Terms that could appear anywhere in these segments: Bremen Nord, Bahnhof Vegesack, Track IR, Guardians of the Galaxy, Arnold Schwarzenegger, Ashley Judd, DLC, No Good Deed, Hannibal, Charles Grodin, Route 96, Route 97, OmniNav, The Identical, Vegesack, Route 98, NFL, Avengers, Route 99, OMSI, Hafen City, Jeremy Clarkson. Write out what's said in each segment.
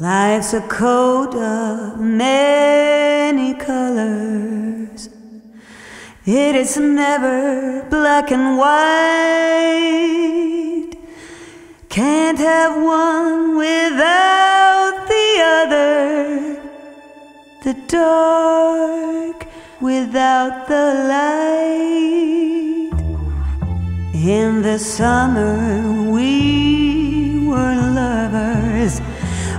Life's a coat of many colors. It is never black and white. Can't have one without the other. The dark without the light. In the summer we were lovers.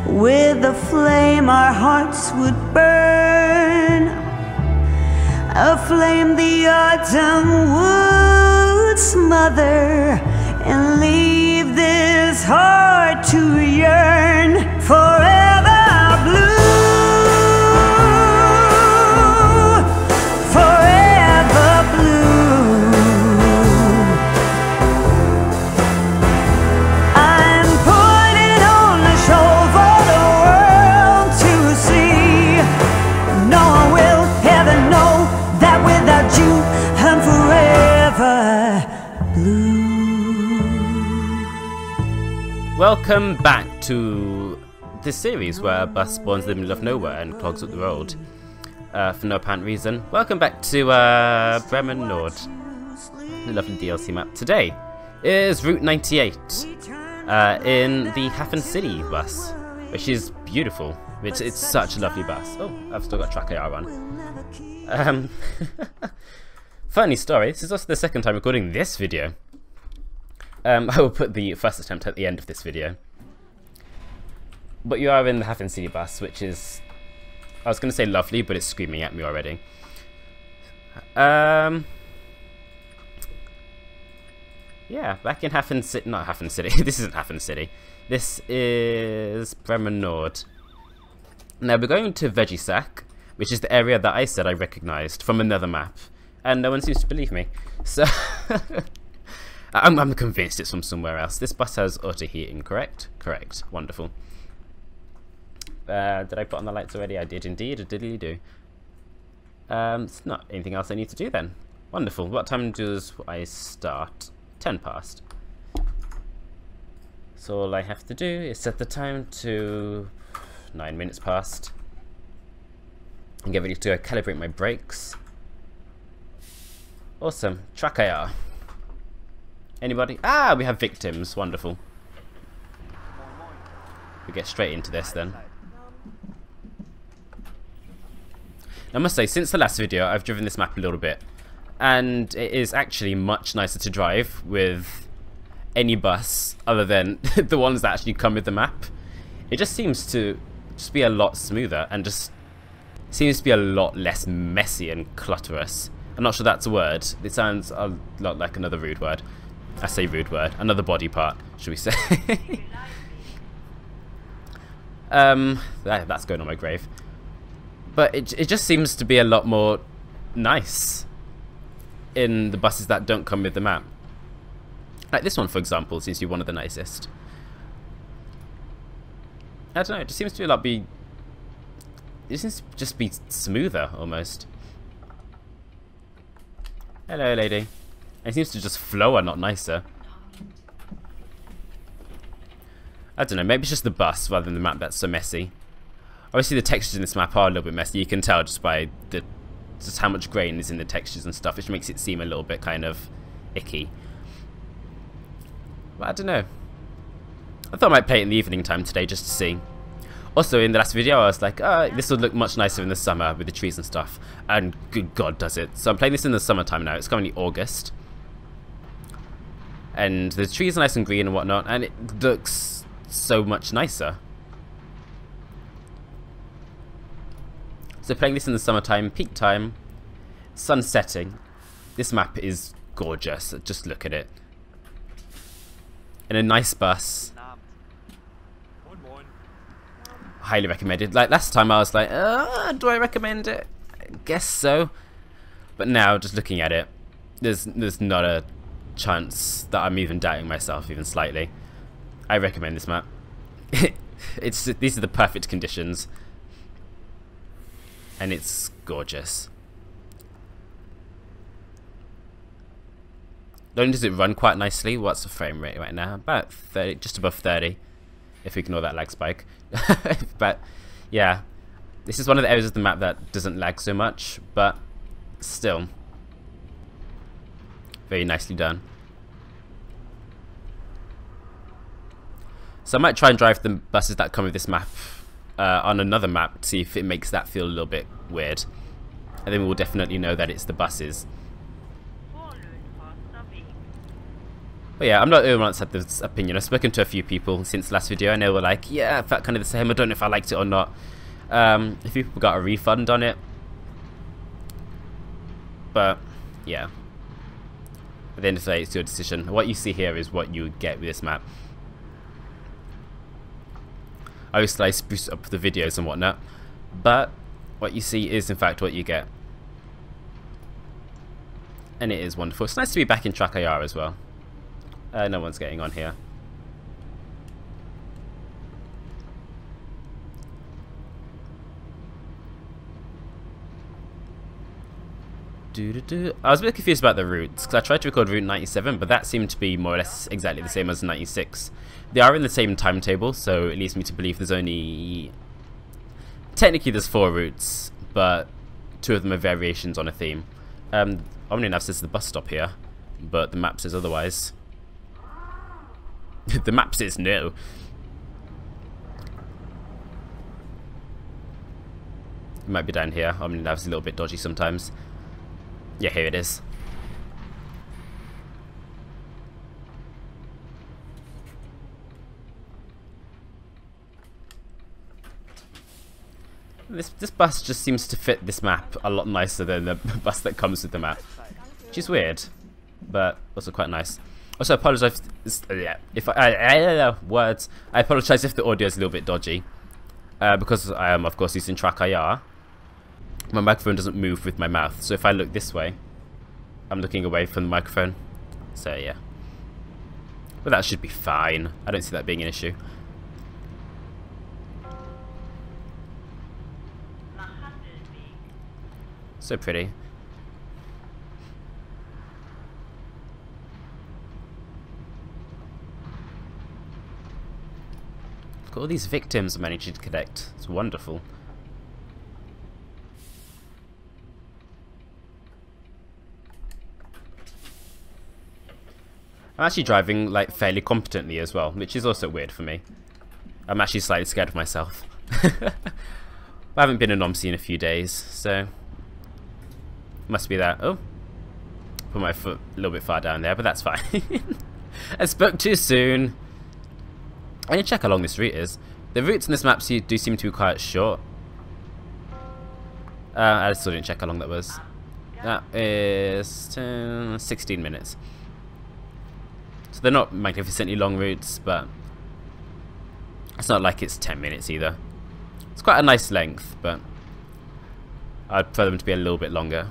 With a flame our hearts would burn, a flame the autumn would smother, and leave this heart to yearn forever blue, forever blue. I'm welcome back to this series where a bus spawns in the middle of nowhere and clogs up the road for no apparent reason. Welcome back to Bremen Nord, the lovely DLC map. Today is Route 98 in the Hafen City bus, which is beautiful. It's such a lovely bus. Oh, I've still got Track IR on. Funny story, this is also the second time recording this video. I will put the first attempt at the end of this video. But you are in the Hafen City bus, which is... I was going to say lovely, but it's screaming at me already. Yeah, back in Hafen City... Not Hafen City. This isn't Hafen City. This is Bremen Nord. Now we're going to Vegesack, which is the area that I said I recognised from another map. And no one seems to believe me. So... I'm convinced it's from somewhere else. This bus has auto heating, correct? Correct. Wonderful. Did I put on the lights already? I did indeed. It's not anything else I need to do then. Wonderful. What time does I start? 10 past. So all I have to do is set the time to 9 minutes past. And get ready to calibrate my brakes. Awesome. Track IR. Anybody? Ah, we have victims. Wonderful. We get straight into this then. I must say, since the last video, I've driven this map a little bit. And it is actually much nicer to drive with any bus other than the ones that actually come with the map. It just seems to just be a lot smoother and just seems to be a lot less messy and clutterous. I'm not sure that's a word. It sounds a lot like another rude word. I say rude word, another body part, should we say. That's going on my grave. But it just seems to be a lot more nice in the buses that don't come with the map. Like this one, for example, seems to be one of the nicest. I don't know, it just seems to be a lot It seems to just be smoother, almost. Hello, lady. It seems to just flow and not nicer. I don't know, maybe it's just the bus rather than the map that's so messy. Obviously the textures in this map are a little bit messy. You can tell just by just how much grain is in the textures and stuff, which makes it seem a little bit kind of icky. But I don't know. I thought I might play it in the evening time today just to see. Also, in the last video I was like, oh, this would look much nicer in the summer with the trees and stuff. And good God does it. So I'm playing this in the summertime now. It's currently August. And the trees are nice and green and whatnot, and it looks so much nicer. So playing this in the summertime, peak time, sun setting. This map is gorgeous, just look at it. And a nice bus. Highly recommended. Like last time I was like, do I recommend it? I guess so. But now, just looking at it, there's not a chance that I'm even doubting myself even slightly. I recommend this map. These are the perfect conditions and it's gorgeous. Not only does it run quite nicely, what's the frame rate right now? About 30, just above 30. if we ignore that lag spike. But yeah, this is one of the areas of the map that doesn't lag so much, but still very nicely done. So I might try and drive the buses that come with this map on another map to see if it makes that feel a little bit weird, and then we'll definitely know that it's the buses. But yeah, I'm not the only one that's had this opinion. I've spoken to a few people since last video and they were like, yeah, I felt kind of the same, I don't know if I liked it or not. A few people got a refund on it. But yeah, at the end of the day, it's your decision. What you see here is what you get with this map. Obviously I spruce up the videos and whatnot, but what you see is in fact what you get. And it is wonderful. It's nice to be back in Track IR as well. No one's getting on here. I was a bit confused about the routes because I tried to record Route 97, but that seemed to be more or less exactly the same as 96. They are in the same timetable, so it leads me to believe there's only... Technically there's 4 routes, but 2 of them are variations on a theme. OmniNav says the bus stop here, but the map says otherwise. The map says no. It might be down here. I mean, that was a little bit dodgy sometimes. Yeah, here it is. This bus just seems to fit this map a lot nicer than the bus that comes with the map, which is weird, but also quite nice. Also, I apologise I apologise if the audio is a little bit dodgy, because I am, of course, using Track IR. My microphone doesn't move with my mouth, so if I look this way, I'm looking away from the microphone. So yeah, but that should be fine. I don't see that being an issue. So pretty. All these victims are managing to connect. It's wonderful. I'm actually driving like fairly competently as well, which is also weird for me. I'm actually slightly scared of myself. I haven't been in OMSI in a few days, so must be that. Oh, put my foot a little bit far down there, but that's fine. I spoke too soon. I need to check how long this route is. The routes in this map do seem to be quite short. I still didn't check how long that was. That is 16 minutes. So they're not magnificently long routes, but it's not like it's 10 minutes either. It's quite a nice length, but I'd prefer them to be a little bit longer.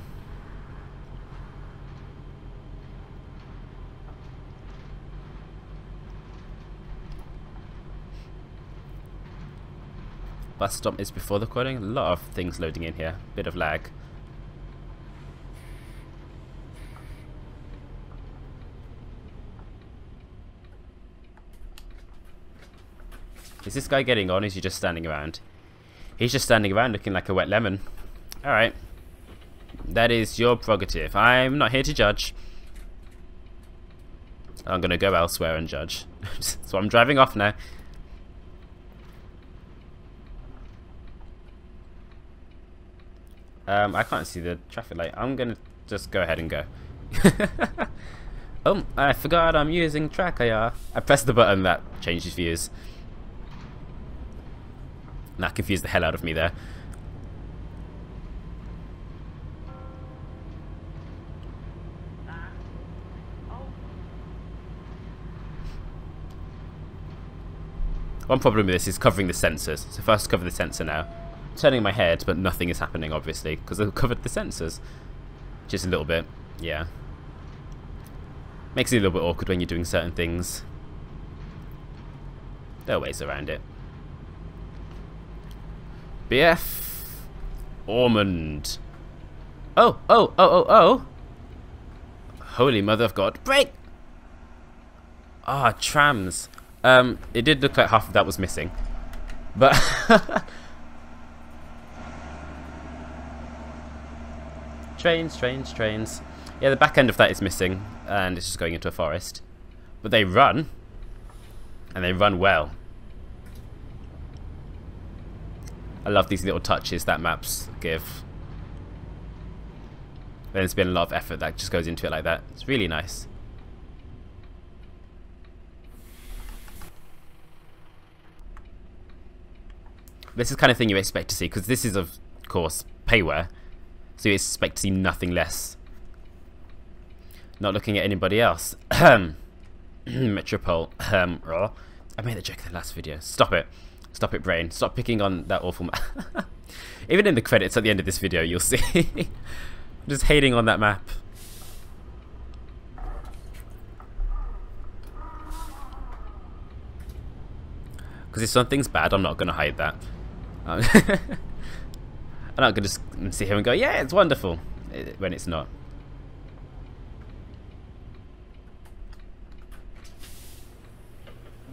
Bus stop is before the recording. A lot of things loading in here. Bit of lag. Is this guy getting on or is he just standing around? He's just standing around looking like a wet lemon. Alright. That is your prerogative. I'm not here to judge. I'm going to go elsewhere and judge. So I'm driving off now. I can't see the traffic light. I'm going to just go ahead and go. Oh, I forgot I'm using Track IR. I pressed the button that changes views. That confused the hell out of me there. One problem with this is covering the sensors. So first cover the sensor now. Turning my head, but nothing is happening, obviously, because I've covered the sensors. Just a little bit, yeah. Makes it a little bit awkward when you're doing certain things. There are ways around it. BF Ormond. Oh! Holy mother of God! Brake! Ah, trams. It did look like half of that was missing, but trains. Yeah, the back end of that is missing, and it's just going into a forest. But they run, and they run well. I love these little touches that maps give. There's been a lot of effort that just goes into it like that. It's really nice. This is the kind of thing you expect to see, because this is, of course, payware. So you expect to see nothing less. Not looking at anybody else. Metropole. Oh, I made a joke in the last video. Stop it. Stop it, brain. Stop picking on that awful map. Even in the credits at the end of this video, you'll see. I'm just hating on that map. Because if something's bad, I'm not going to hide that. I'm not going to just sit here and go, yeah, it's wonderful, when it's not.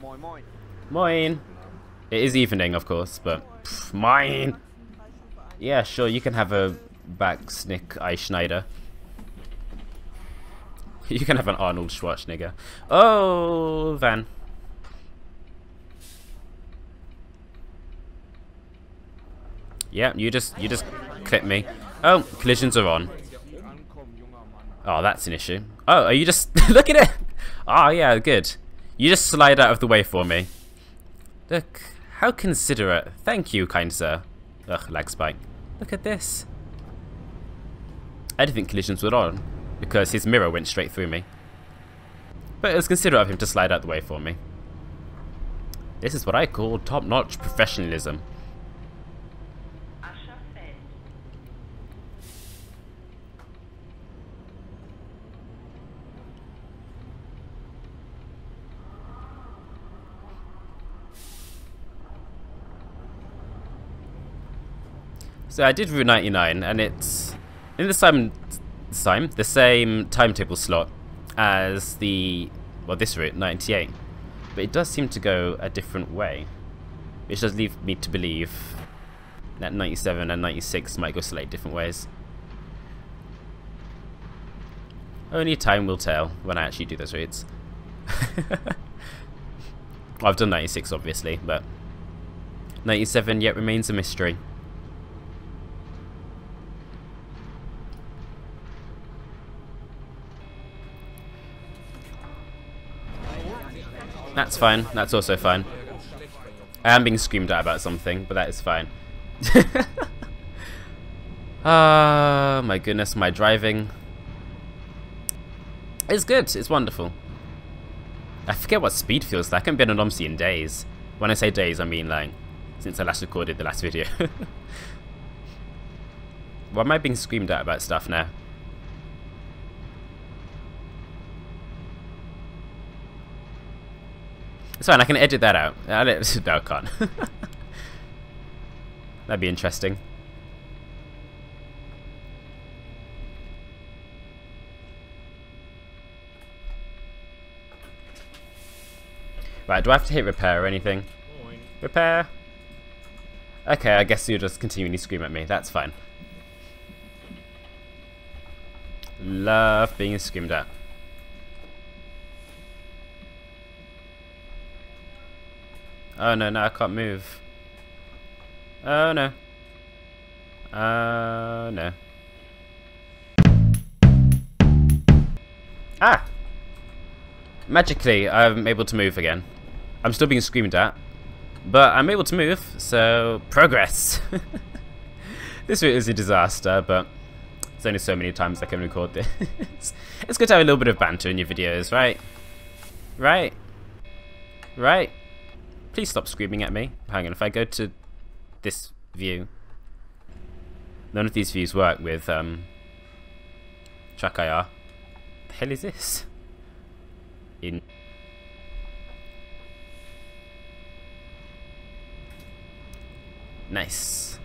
Moin, moin. Moin. It is evening, of course, but pff, mine. Yeah, sure, you can have a backsnick I Schneider. You can have an Arnold Schwarzenegger. Oh, van. Yeah, you just clip me. Oh, collisions are on. Oh, that's an issue. Oh, are you just look at it? Oh yeah, good. You just slide out of the way for me. Look. How considerate. Thank you, kind sir. Ugh, lag spike. Look at this. I didn't think collisions were on, because his mirror went straight through me. But it was considerate of him to slide out the way for me. This is what I call top-notch professionalism. So I did Route 99, and it's in the same timetable slot as the, well, this route, 98. But it does seem to go a different way, which does leave me to believe that 97 and 96 might go slightly different ways. Only time will tell when I actually do those routes. I've done 96, obviously, but 97 yet remains a mystery. That's fine. That's also fine. I am being screamed at about something, but that is fine. Ah, my goodness, my driving. It's good. It's wonderful. I forget what speed feels like. I haven't been on OMSI in days. When I say days, I mean like since I last recorded the last video. Why am I being screamed at about stuff now? It's fine, I can edit that out. No, I can't. That'd be interesting. Right, do I have to hit repair or anything? Repair! Okay, I guess you'll just continually scream at me. That's fine. Love being screamed at. Oh no, no, I can't move. Oh no. Oh no. Ah! Magically, I'm able to move again. I'm still being screamed at, but I'm able to move, so progress! This route is a disaster, but there's only so many times I can record this. It's good to have a little bit of banter in your videos, right? Right? Right? Please stop screaming at me. Hang on, if I go to this view, none of these views work with Track IR. The hell is this? In nice.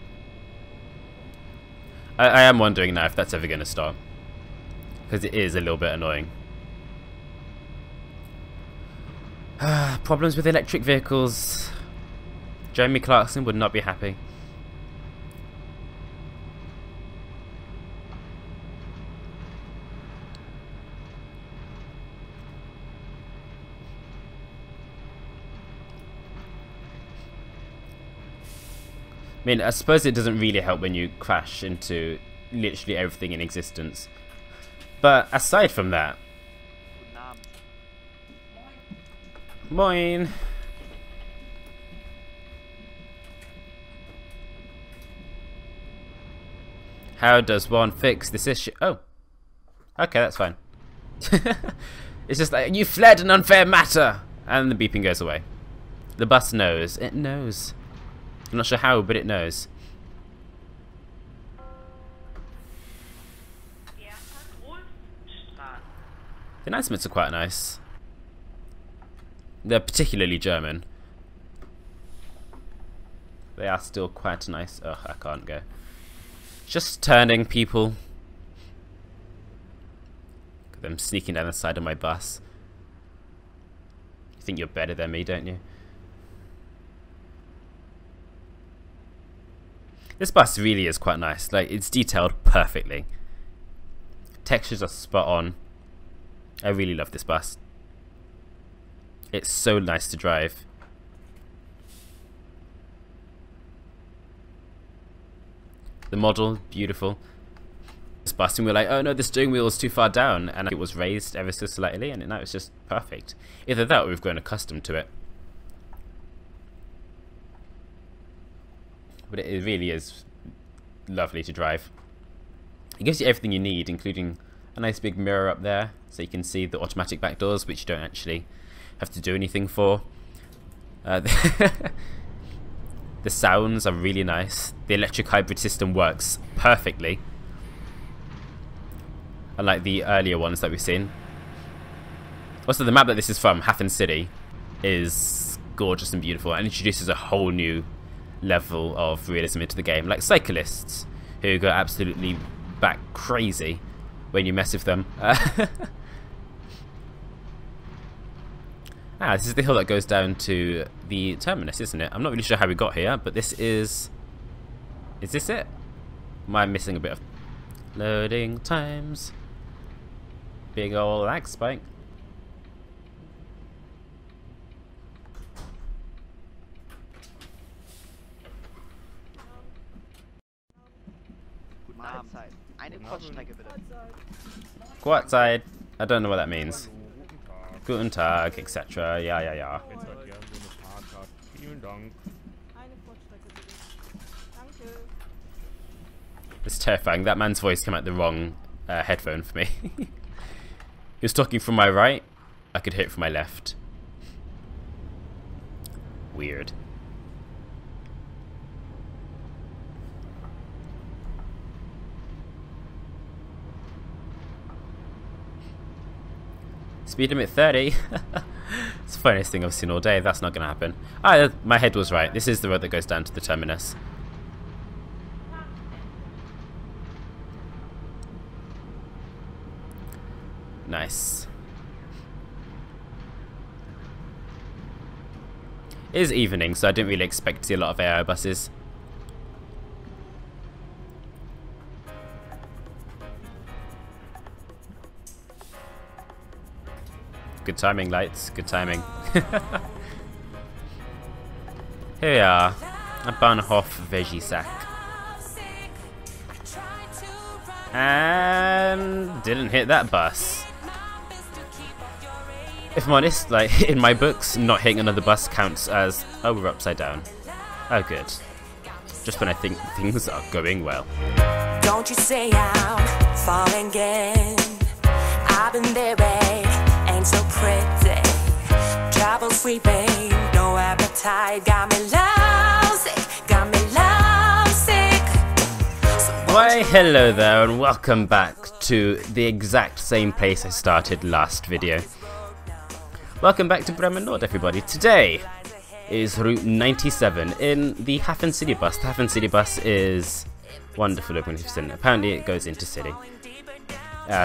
I am wondering now if that's ever going to stop, because it is a little bit annoying. Problems with electric vehicles. Jeremy Clarkson would not be happy. I mean, I suppose it doesn't really help when you crash into literally everything in existence. But aside from that... Moin! How does one fix this issue? Oh! Okay, that's fine. It's just like, you fled an unfair matter! And the beeping goes away. The bus knows. It knows. I'm not sure how, but it knows. The announcements are quite nice. They're particularly German. They are still quite nice. Ugh, I can't go. Just turning, people. Look at them sneaking down the side of my bus. You think you're better than me, don't you? This bus really is quite nice. Like, it's detailed perfectly. Textures are spot on. I really love this bus. It's so nice to drive. The model, beautiful. This bus, and we were like, oh no, the steering wheel is too far down, and it was raised ever so slightly, and now it's just perfect. Either that, or we've grown accustomed to it. But it really is lovely to drive. It gives you everything you need, including a nice big mirror up there, so you can see the automatic back doors, which you don't actually have to do anything for. The sounds are really nice. The electric hybrid system works perfectly, unlike the earlier ones that we've seen. Also, the map that this is from, Hafen City, is gorgeous and beautiful, and introduces a whole new level of realism into the game, like cyclists who go absolutely back crazy when you mess with them. Ah, this is the hill that goes down to the terminus, isn't it? I'm not really sure how we got here, but this is... Is this it? Am I missing a bit of... Loading times. Big ol' lag spike. Quartzeit. I don't know what that means. Guten Tag, etc. Yeah, yeah, yeah. It's terrifying. That man's voice came out the wrong headphone for me. He was talking from my right. I could hear it from my left. Weird. Speed limit 30. It's the funniest thing I've seen all day. That's not going to happen. Ah, my head was right. This is the road that goes down to the terminus. Nice. It is evening, so I didn't really expect to see a lot of AI buses. Good timing, lights. Good timing. Here we are at Bahnhof Vegesack. And didn't hit that bus. If I'm honest, like, in my books, not hitting another bus counts as, oh, we're upside down. Oh, good. Just when I think things are going well. Don't you say I'm falling again. I've been there, babe. So pretty, trouble sleeping, no appetite, got me lovesick, got me lovesick. So why hello there and welcome back to the exact same place I started last video. Welcome back to Bremen Nord, everybody. Today is Route 97 in the Hafen City bus. The Hafen City bus is wonderful, magnificent. Apparently it goes into city.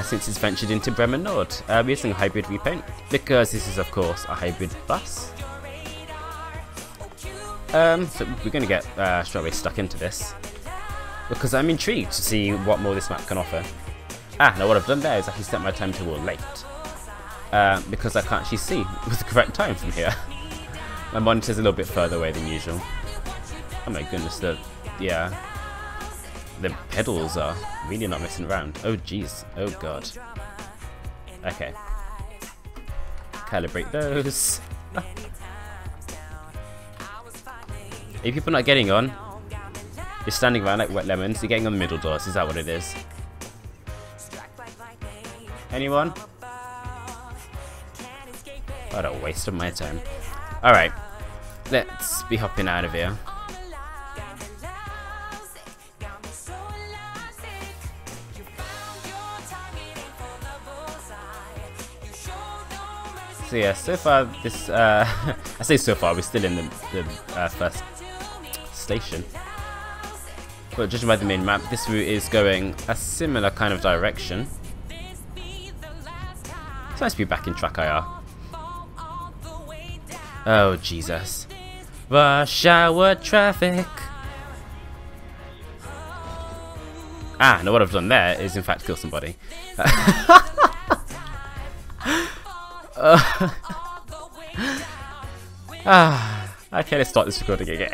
since it's ventured into Bremen Nord, using a hybrid repaint, because this is of course a hybrid bus. So we're going to get straight away stuck into this, because I'm intrigued to see what more this map can offer. Now what I've done there is actually set my time to all late, because I can't actually see with the correct time from here. My monitor's a little bit further away than usual. Oh my goodness, the pedals are really not messing around. Oh jeez, oh god. Okay. Calibrate those. Are you people not getting on? You're standing around like wet lemons, you're getting on the middle doors, is that what it is? Anyone? What a waste of my time. Alright, let's be hopping out of here. So yeah, so far this, I say so far, we're still in the first station. But judging by the main map, this route is going a similar kind of direction. It's nice to be back in Track IR. Oh Jesus. Rush hour traffic! Now what I've done there is in fact kill somebody. Okay, let's start this recording again.